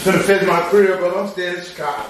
Should have finished my career, but I'm staying in Chicago.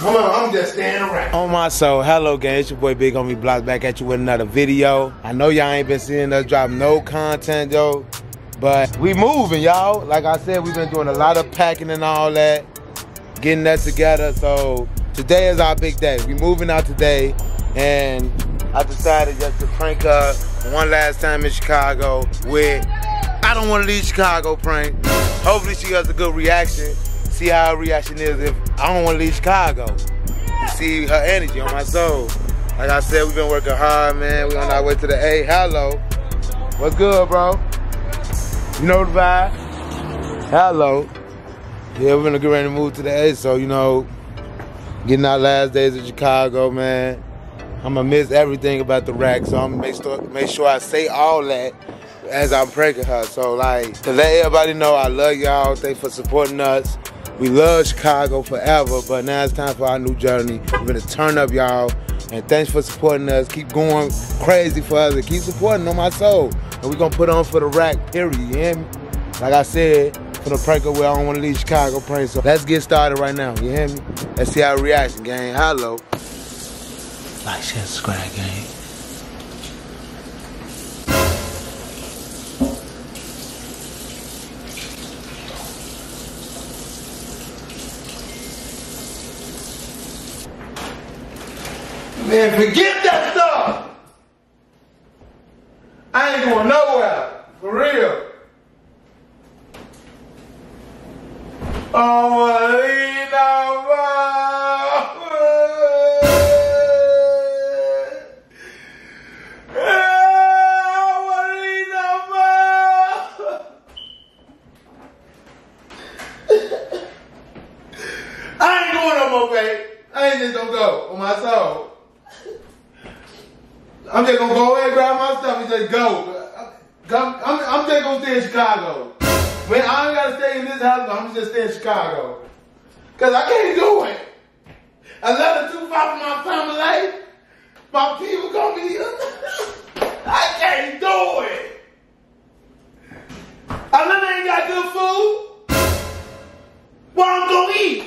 I'm just staying around. On my soul, hello gang, it's your boy Big Homie Blocks back at you with another video. I know y'all ain't been seeing us drop no content, yo, but we moving, y'all. Like I said, we've been doing a lot of packing and all that, getting that together, so today is our big day. We moving out today, and I decided just to prank up one last time in Chicago with I Don't Want to Leave Chicago prank. Hopefully she has a good reaction. See how her reaction is if I don't want to leave Chicago. You see her energy on my soul. Like I said, we've been working hard, man. We're on our way to the A. Hello. What's good, bro? You know the vibe? Hello. Yeah, we're gonna get ready to move to the A, so you know, getting our last days in Chicago, man. I'm gonna miss everything about the rack, so I'm gonna make sure I say all that as I'm pranking her. So like, to let everybody know I love y'all, thanks for supporting us. We love Chicago forever, but now it's time for our new journey. We're gonna turn up, y'all, and thanks for supporting us. Keep going crazy for us and keep supporting on my soul. And we're gonna put on for the rack, period, you hear me? Like I said, for the pranker where I Don't Want to Leave Chicago prank, so let's get started right now, you hear me? Let's see our reaction, gang. Hello. Like, share, subscribe, gang. Man, forget that stuff! I ain't going nowhere, for real. I ain't just gonna go on my soul. I'm just gonna go away, grab my stuff, and just go. I'm just gonna stay in Chicago. When I ain't gotta stay in this house, I'm just stay in Chicago. Cause I can't do it. I love it too far from my family. My people gonna be here. I can't do it. I know they ain't got good food. What I'm gonna eat?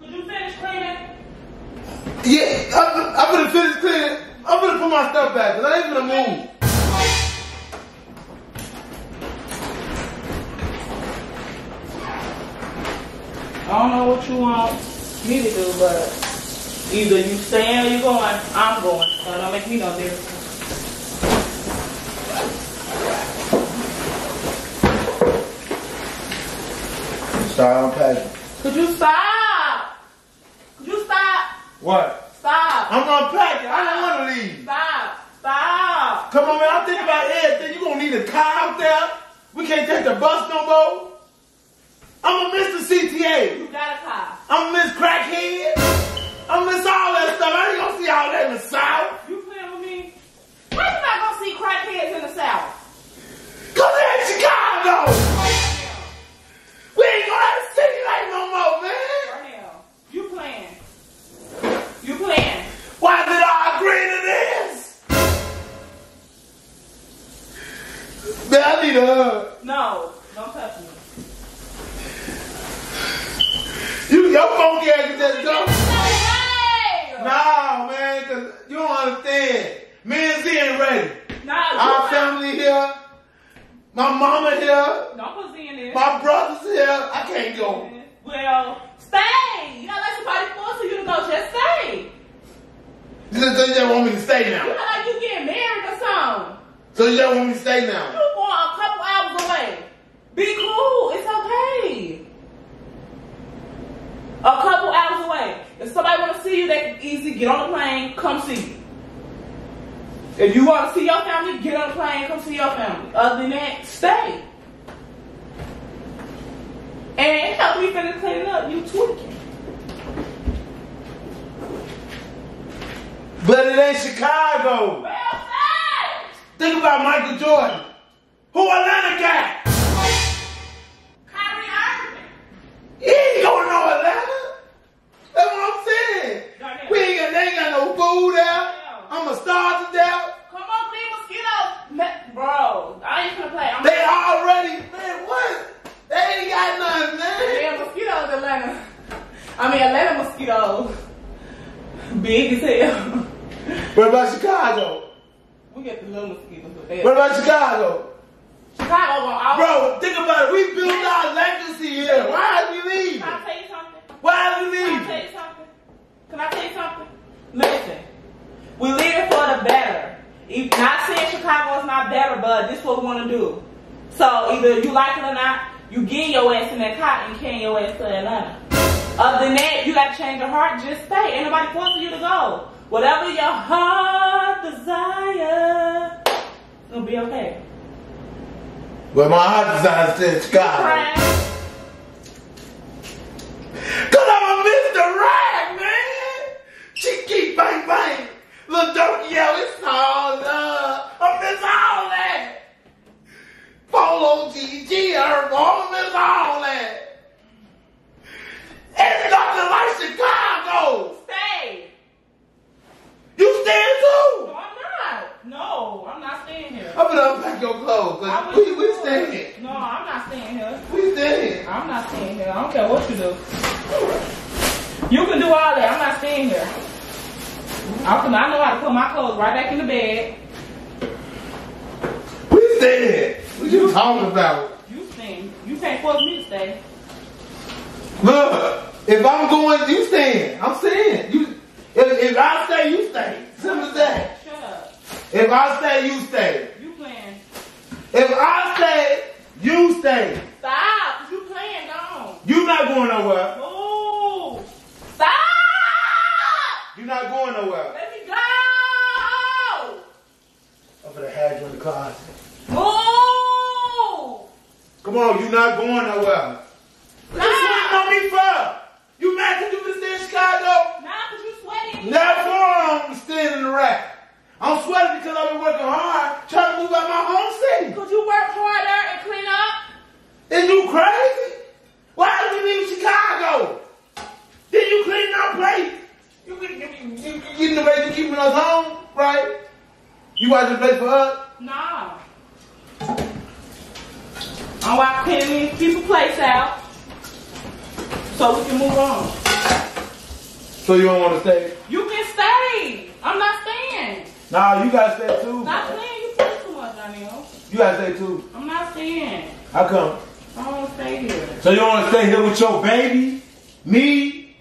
Could you finish cleaning? Yeah, I'm gonna finish cleaning. I'm gonna put my stuff back, because I ain't gonna move. I don't know what you want me to do, but either you staying or you going, I'm going. So don't make me no difference. Start unpacking. Could you stop? Could you stop? What? Stop. I'm unpacking. I don't want to leave. Stop. Stop. Come on, man. I'm thinking about everything. You're going to need a car out there. We can't take the bus no more. I'm going to miss the CTA. You got a car. I'm going to miss crackhead. I'm going to miss all that stuff. I ain't going to see all that in the South. You playing with me? Why you not going to see crackheads in the South? Because they're in Chicago. We ain't going to have a city life no more, man. Hell, you playing. You playing. Why did I agree to this? Man, I need a hug. No, don't touch me. Your funky ass can just go. Nah, man, cause you don't understand. Me and Z ain't ready. Nah, our family here. My mama here. Don't put Z in there. My brother's here. I can't go. Well, stay. You gotta let somebody force you to go. Just stay. So you just want me to stay now? You know, like you getting married or something. So you just want me to stay now? You going a couple hours away. Be cool. It's okay. A couple hours away. If somebody want to see you, they can easily get on the plane, come see you. If you want to see your family, get on the plane, come see your family. Other than that, stay. And help me finna clean up. You tweaking. But it ain't Chicago. Well, think about Michael Jordan. Who Atlanta got? Kyrie Irving. He ain't going to know Atlanta. That's what I'm saying. They ain't got no food out. I'm a starter out. Come on, clean mosquitoes. Bro, I ain't gonna play. They already, man, what? big as hell. What about Chicago? We got the little mosquitoes with that. What about Chicago? Chicago on all. Bro, think about it. We built our legacy here. Why did we leave? Can I tell you something? Why did we leave? Can I tell you something? Can I tell you something? Listen, we leave it for the better. If not saying Chicago is not better, but this is what we want to do. So either you like it or not, you get your ass in that cotton and can your ass to Atlanta. Other than that, you got to change your heart. Just stay. Ain't nobody forcing you to go. Whatever your heart desire, it'll be okay. But my heart desires to Chicago. Cause I'm a Mr. Rag, man. She keep bang bang. Lil Tokyo, it's all love. I'm miss all that. Polo GG, I'm miss all that. It's nothing like Chicago. Stay. You staying too? No, I'm not. No, I'm not staying here. I'm gonna unpack your clothes. Cause we staying. No, I'm not staying here. We staying. I'm not staying here. I don't care what you do. You can do all that. I'm not staying here. I know how to put my clothes right back in the bed. We staying. What you talking about? You staying. You can't force me to stay. Look, if I'm going, you staying. I'm staying. If I stay, you stay. Simple as that. Shut up. If I stay, you stay. You playing. If I stay, you stay. Stop. You playing, don't. You not going nowhere. No. Stop. You're not going nowhere. Let me go! I'm gonna have you in the closet. Move! Come on, you're not going nowhere. What you sweating on me for? You mad because you can stay in Chicago? Nah, because you sweating. Never I'm staying in the rack. I'm sweating because I've been working hard trying to move out my home city. Because you work harder and clean up? Is you crazy? Why did you leave Chicago? Did you clean up place? You getting the way you keeping us home, right? You watch the place for us? Nah. I watch Penny keep a place out so we can move on. So you don't want to stay? You can stay. I'm not staying. Nah, you gotta stay too. Stop saying you play too much, Daniel. You gotta stay too. I'm not staying. How come? I don't want to stay here. So you don't want to stay here with your baby, me?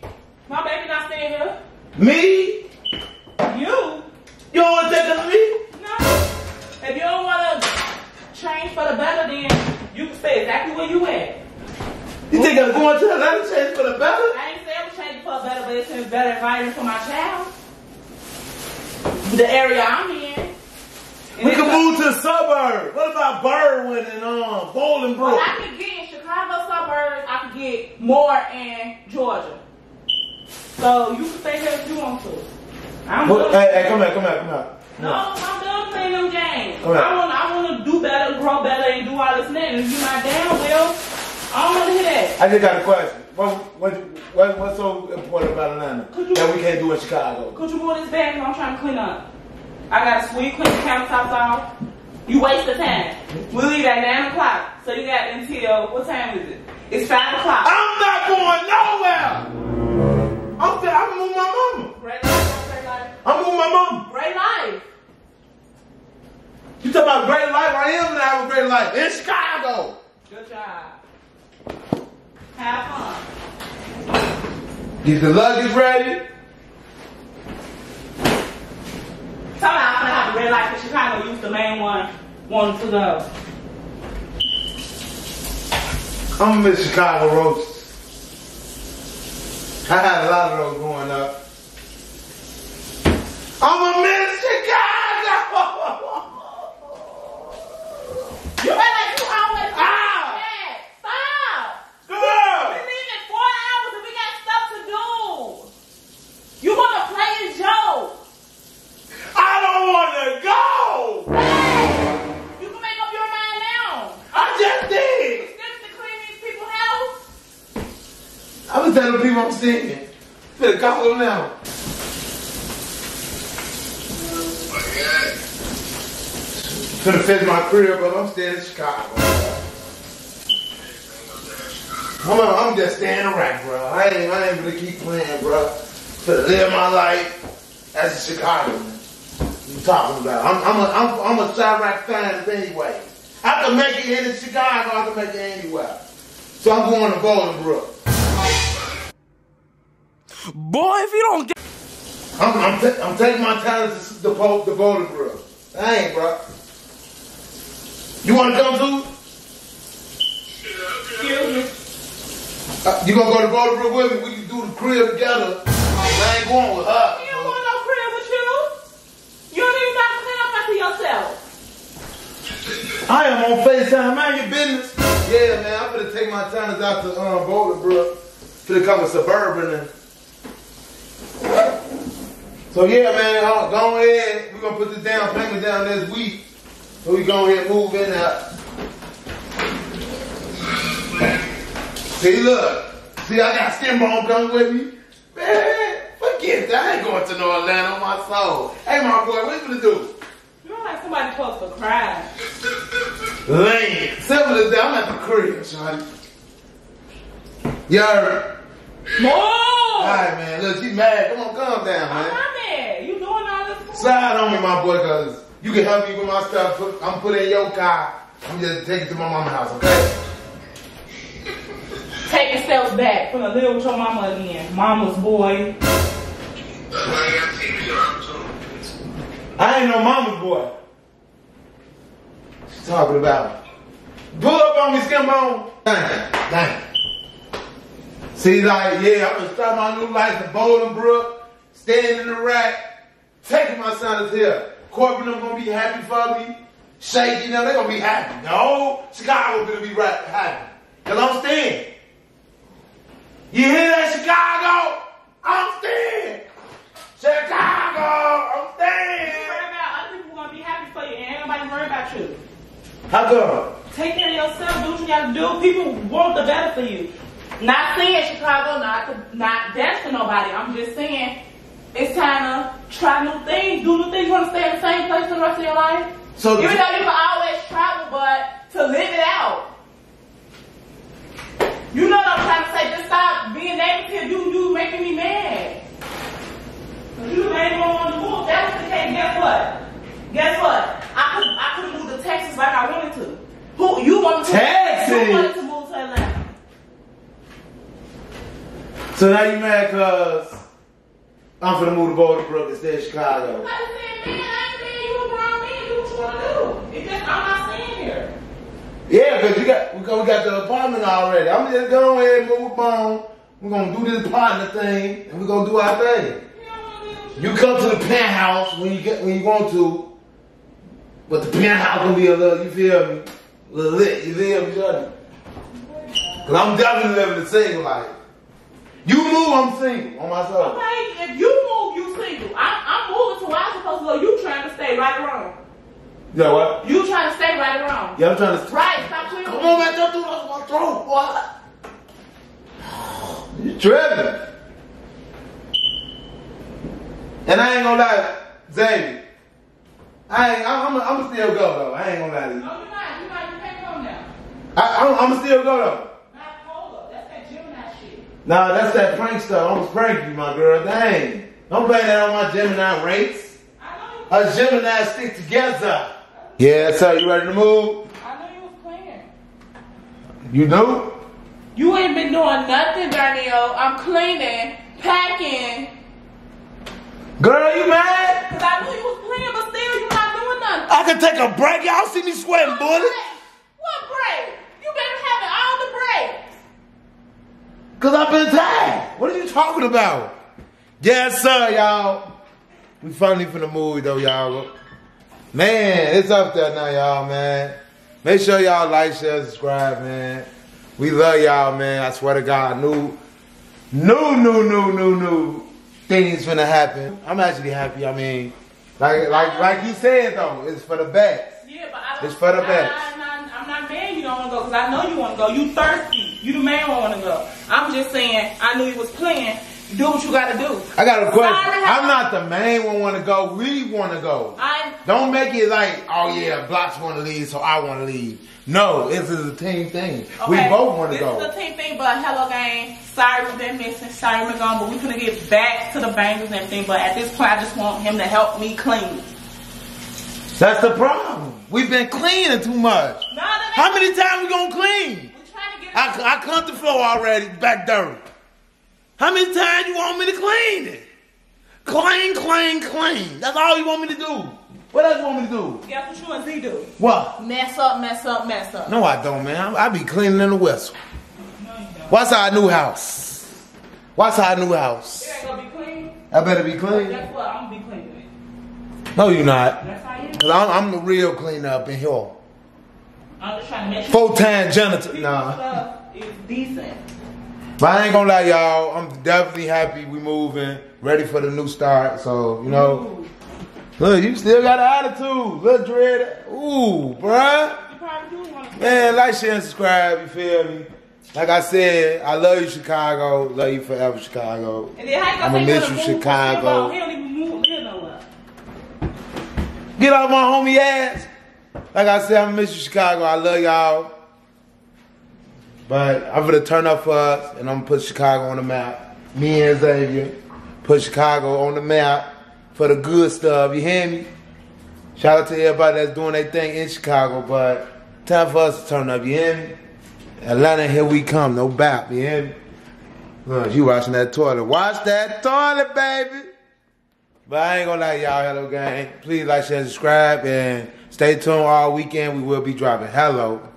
My baby not staying here. Me? You? You don't want to take it to me? No. If you don't want to change for the better, then you can stay exactly where you at. You think I'm going to Atlanta change for the better? I ain't saying I'm changing for the better, but it's a better environment for my child. The area I'm in. And we can move to the suburbs. What about Birdwood and Bolingbrook? Well, I can get in Chicago suburbs. I can get more in Georgia. So you can stay here if you want to. Hey, come here. No, I'm done playing them games. I want to do better, grow better, and do all this and that. If you're not down, well, I don't want to hear that. I just got a question. What's so important about Atlanta that we can't do in Chicago? Could you move this bag? I'm trying to clean up. I got to sweep, clean the countertops off. You waste the time. We leave at 9 o'clock. So you got until, what time is it? It's 5 o'clock. I'm not going nowhere! I'm moving my mama. Great life, great life. I'm moving my mama. Great life. You talking about great life? I am gonna have a great life in Chicago. Good job. Have fun. Get the luggage ready. Talking about I'm gonna have a great life in Chicago. You was the main one wanting to go. I'm gonna miss Chicago roast. I had a lot of those growing up. I'm a miss Chicago! You act like you always do that. Stop! Girl! We leave in 4 hours and we got stuff to do. You want to play a joke? I don't want to go! Hey! You can make up your mind now. I just did! I was telling people I'm singing. Better call them now. Could have finished my career, but I'm staying in Chicago. I'm just staying around, bro. I ain't gonna keep playing, bro. To live my life. That's in Chicago. You talking about? I'm a Chirac fan anyway. I can make it in Chicago. I can make it anywhere. So I'm going to Bolingbrook. Boy, if you don't get, I'm taking my talents to the Bolingbrook. Hey, bro. You want to come too? You gonna go to Bolingbrook with me? We can do the crib together. I ain't going with her. You don't want no crib with you. You don't even got to clean up after yourself. I am on FaceTime. Mind your business. Yeah, man. I'm gonna take my talents out to Bolingbrook to become a suburban. So yeah, man, go ahead. We're gonna put this down payment down this week. So we go ahead and move in out. See, look. See, I got SKINBONE coming with me. Man, forget that. I ain't going to no Atlanta on my soul. Hey, my boy, what you gonna do? You don't like somebody close to cry. Lame. Simple as that. I'm at the crib, shawty. You heard? No! Alright, man. Look, she mad. Come on, calm down, man. I'm not mad. You doing all this? Cool. Slide on me, my boy, cause you can help me with my stuff. I'm putting in your car. I'm just taking it to my mama's house, okay? Take yourself back. Gonna live with your mama again. Mama's boy. I ain't no mama's boy. She's talking about me. Pull up on me, SKINBONE. Dang. See, like, yeah, I'm gonna start my new life in Bolingbrook, staying in the rack, taking my son here. Corbin, I'm gonna be happy for me. Shake, you know, they're gonna be happy. No, Chicago's gonna be happy. Cause I'm staying. You hear that, Chicago? I'm staying. Chicago, I'm staying. Don't worry about other people gonna be happy for you, and ain't nobody worry about you. How come? Take care of yourself. Do what you gotta do. People want the better for you. Not saying Chicago, not that for nobody. I'm just saying it's time to try new things, do new things. You wanna stay in the same place for the rest of your life? So even though you can always travel, but to live it out. You know what I'm trying to say. Just stop being negative. You making me mad. You ain't gonna want to move. That was the case. Guess what? I could move to Texas like I wanted to. Who you want to? Texas. You wanted to move to Atlanta. So now you mad because I'm finna move to Bolingbrook instead of Chicago. I said, man, I ain't man. You a grown man. Do what you wanna do. It's just I'm not staying here. Yeah, because we got the apartment already. I'm just going ahead and move on. We're going to do this partner thing, and we're going to do our thing. You come to the penthouse when you want to, but the penthouse going to be a little, you feel me, a little lit, you feel me, Johnny? Because I'm definitely living a single life. You move, I'm single, on myself. Okay, if you move, you single. I'm moving to where I'm supposed to go. You trying to stay right around. You know what? You trying to stay right or wrong. Yeah, I'm trying to stay. Right, stop tweeting. Come on, man, don't do that with my throat, boy. You tripping. And I ain't gonna lie, Xavier. I'm still go, though. I ain't gonna lie to you. No, you're not. You're not. You can't come now. I'm still go, though. Not cold, that's that Gemini shit. Nah, that's that prank stuff. I'm pranking you, my girl. Dang. Don't blame that on my Gemini rates. I know. A Gemini stick together. Yeah, so you ready to move? I know you was playing. You do? You ain't been doing nothing, Darnell. I'm cleaning, packing. Girl, you mad? Because I knew you was playing, but still, you not doing nothing. I can take a break. Y'all see me sweating, bully. What break? You been having all the breaks. Because I've been tired. What are you talking about? Yes, sir, y'all. We finally finna move, though, y'all. Man, it's up there now, y'all, man. Make sure y'all like, share, subscribe, man. We love y'all, man. I swear to God, new things finna happen. I'm actually happy. I mean, like he said, though, it's for the best. Yeah, but it's for the best. I'm not mad you don't wanna go, because I know you wanna go. You thirsty. You the man who wanna go. I'm just saying, I knew you was playing. Do what you gotta do. I got a question. I'm not the main one wanna go. We wanna go. Don't make it like, oh yeah, Blocks wanna leave, so I wanna leave. No, this is a team thing. Okay, we both want to go. This is a team thing, but hello, gang. Sorry we've been missing. Sorry we're gone, but we're going to get back to the bangers and everything. But at this point, I just want him to help me clean. That's the problem. We've been cleaning too much. No, how many times we going to clean? We're trying to get I clumped the floor already. Back dirty. How many times you want me to clean it? Clean, clean, clean. That's all you want me to do. What else you want me to do? Yeah, what you and Z do? What? Mess up, mess up, mess up. No, I don't, man. I be cleaning in the whistle. No, you don't. What's our new house? What's our new house? It ain't gonna be clean. I better be clean. Guess what? I'm gonna be cleaning it. No, you're not. That's how you do. I'm the real cleaner up in here. I'm just trying to make sure. Full-time janitor. Nah. It's decent. But I ain't gonna lie, y'all. I'm definitely happy we moving, ready for the new start. So you know. Ooh. Look, you still got an attitude. Look, Dread. Ooh, bruh. You probably do want to. Man, like, share, and subscribe. You feel me? Like I said, I love you, Chicago. Love you forever, Chicago. And then how you gonna miss you, Chicago. He don't even move here nowhere. Get off my homie ass. Like I said, I'm gonna miss you, Chicago. I love y'all. But I'm gonna turn up for us, and I'm gonna put Chicago on the map. Me and Xavier put Chicago on the map. For the good stuff, you hear me? Shout out to everybody that's doing their thing in Chicago, but time for us to turn up, you hear me? Atlanta, here we come, no bap, you hear me? Look, you watching that toilet. Watch that toilet, baby! But I ain't gonna lie, y'all, hello gang. Please like, share, subscribe, and stay tuned all weekend. We will be dropping. Hello.